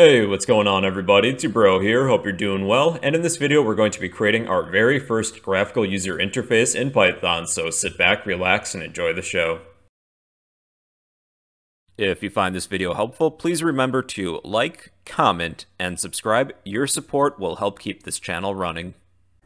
Hey, what's going on everybody? It's your bro here, hope you're doing well, and in this video we're going to be creating our very first graphical user interface in Python, so sit back, relax, and enjoy the show. If you find this video helpful, please remember to like, comment, and subscribe. Your support will help keep this channel running.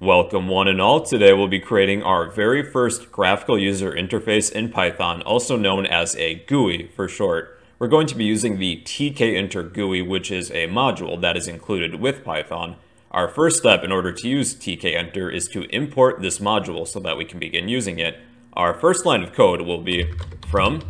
Welcome one and all. Today we'll be creating our very first graphical user interface in Python, also known as a GUI for short. We're going to be using the tkinter GUI, which is a module that is included with Python. Our first step in order to use tkinter is to import this module so that we can begin using it. Our first line of code will be from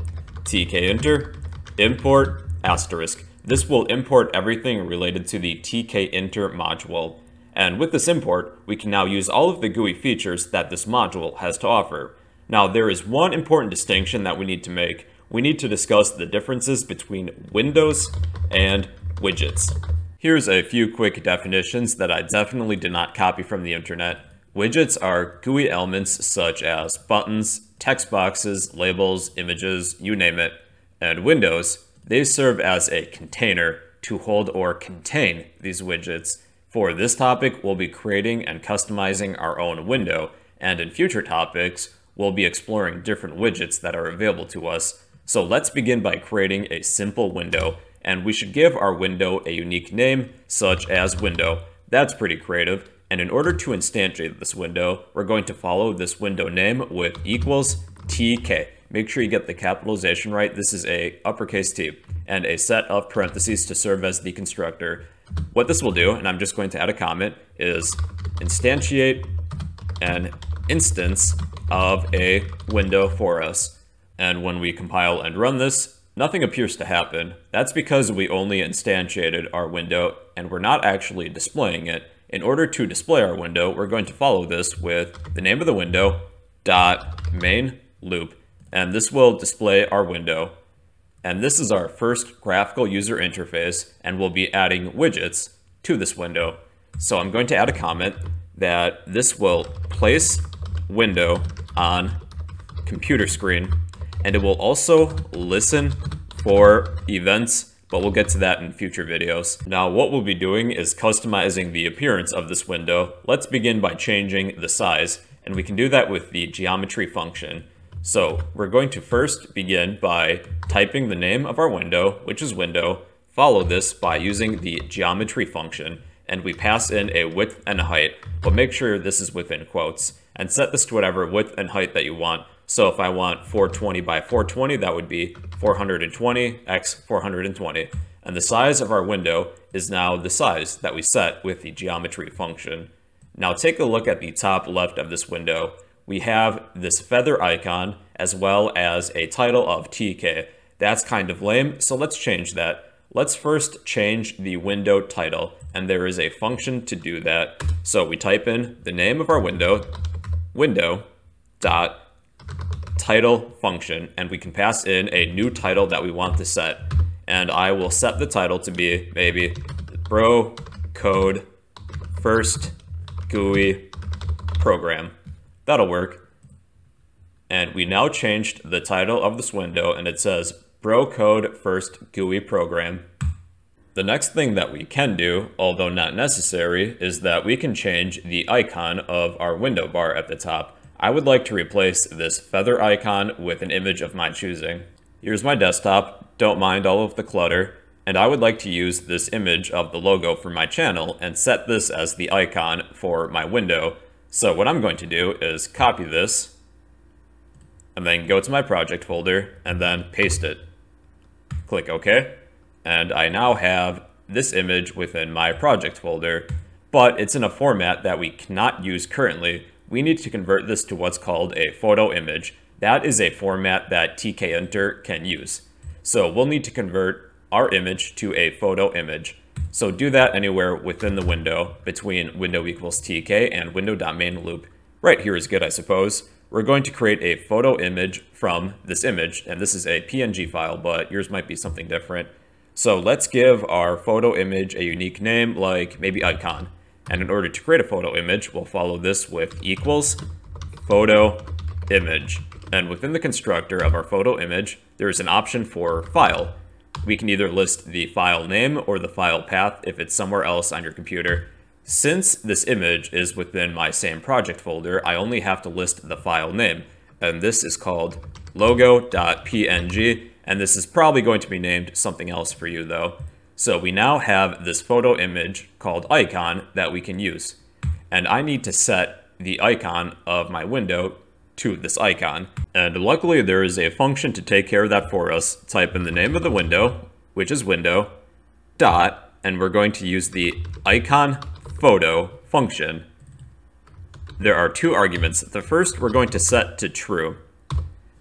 tkinter import asterisk. This will import everything related to the tkinter module. And with this import, we can now use all of the GUI features that this module has to offer. Now, there is one important distinction that we need to make. We need to discuss the differences between windows and widgets. Here's a few quick definitions that I definitely did not copy from the internet. Widgets are GUI elements such as buttons, text boxes, labels, images, you name it. And windows, they serve as a container to hold or contain these widgets. For this topic, we'll be creating and customizing our own window, and in future topics, we'll be exploring different widgets that are available to us. So let's begin by creating a simple window, and we should give our window a unique name such as window. That's pretty creative. And in order to instantiate this window, we're going to follow this window name with equals Tk. Make sure you get the capitalization right. This is a uppercase T and a set of parentheses to serve as the constructor. What this will do, and I'm just going to add a comment, is instantiate an instance of a window for us. And when we compile and run this, nothing appears to happen. That's because we only instantiated our window and we're not actually displaying it. In order to display our window, we're going to follow this with the name of the window dot mainloop. And this will display our window. And this is our first graphical user interface, and we'll be adding widgets to this window. So I'm going to add a comment that this will place window on computer screen. And it will also listen for events, but we'll get to that in future videos. Now, what we'll be doing is customizing the appearance of this window. Let's begin by changing the size, and we can do that with the geometry function. So we're going to first begin by typing the name of our window, which is window, follow this by using the geometry function, and we pass in a width and a height, but make sure this is within quotes, and set this to whatever width and height that you want. So if I want 420 by 420, that would be 420 x 420. And the size of our window is now the size that we set with the geometry function. Now take a look at the top left of this window. We have this feather icon as well as a title of Tk. That's kind of lame, so let's change that. Let's first change the window title, and there is a function to do that. So we type in the name of our window, window dot title function, and we can pass in a new title that we want to set. And I will set the title to be maybe Bro Code First GUI Program. That'll work. And we now changed the title of this window, and it says Bro Code First GUI Program. The next thing that we can do, although not necessary, is that we can change the icon of our window bar at the top. I would like to replace this feather icon with an image of my choosing. Here's my desktop, don't mind all of the clutter, and I would like to use this image of the logo for my channel and set this as the icon for my window. So what I'm going to do is copy this, and then go to my project folder, and then paste it. Click OK, and I now have this image within my project folder, but it's in a format that we cannot use currently. We need to convert this to what's called a photo image. That is a format that tkinter can use. So we'll need to convert our image to a photo image. So do that anywhere within the window between window equals tk and window.mainloop. Right here is good, I suppose. We're going to create a photo image from this image, and this is a PNG file, but yours might be something different. So let's give our photo image a unique name, like maybe icon. And in order to create a photo image, we'll follow this with equals photo image. And within the constructor of our photo image, there is an option for file. We can either list the file name or the file path if it's somewhere else on your computer. Since this image is within my same project folder, I only have to list the file name, and this is called logo.png, and this is probably going to be named something else for you though. So we now have this photo image called icon that we can use, and I need to set the icon of my window to this icon. And luckily there is a function to take care of that for us. Type in the name of the window, which is window, dot, and we're going to use the iconphoto function. There are two arguments. The first we're going to set to true,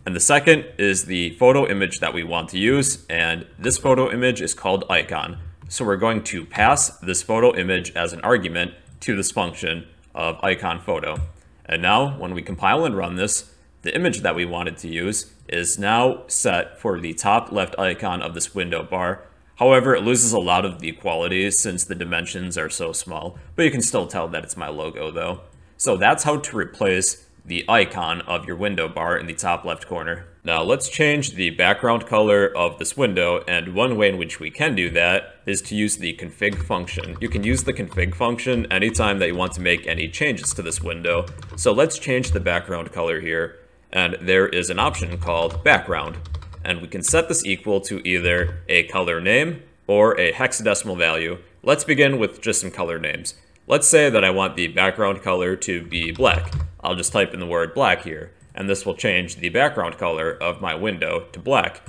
and the second is the photo image that we want to use, and this photo image is called icon. So we're going to pass this photo image as an argument to this function of iconphoto. And now when we compile and run this, the image that we wanted to use is now set for the top left icon of this window bar. However, it loses a lot of the quality since the dimensions are so small, but you can still tell that it's my logo though. So that's how to replace the icon of your window bar in the top left corner. Now let's change the background color of this window, and one way in which we can do that is to use the config function. You can use the config function anytime that you want to make any changes to this window. So let's change the background color here, and there is an option called background, and we can set this equal to either a color name or a hexadecimal value. Let's begin with just some color names. Let's say that I want the background color to be black. I'll just type in the word black here, and this will change the background color of my window to black.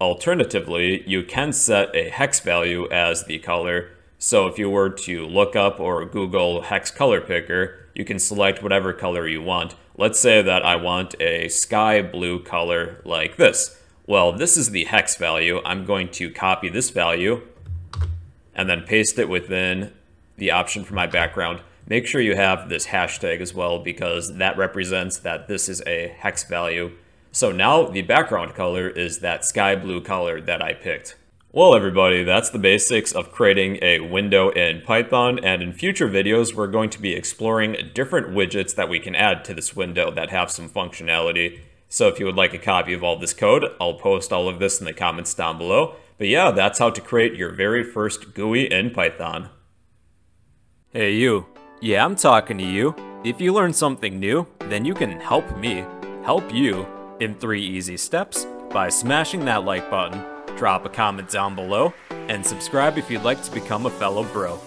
Alternatively, you can set a hex value as the color. So if you were to look up or Google hex color picker, you can select whatever color you want. Let's say that I want a sky blue color like this. Well, this is the hex value. I'm going to copy this value and then paste it within the option for my background. Make sure you have this hashtag as well, because that represents that this is a hex value. So now the background color is that sky blue color that I picked. Well everybody, that's the basics of creating a window in Python, and in future videos we're going to be exploring different widgets that we can add to this window that have some functionality. So if you would like a copy of all this code, I'll post all of this in the comments down below. But yeah, that's how to create your very first GUI in Python. Hey you. Yeah, I'm talking to you. If you learn something new, then you can help me help you in 3 easy steps by smashing that like button, drop a comment down below, and subscribe if you'd like to become a fellow bro.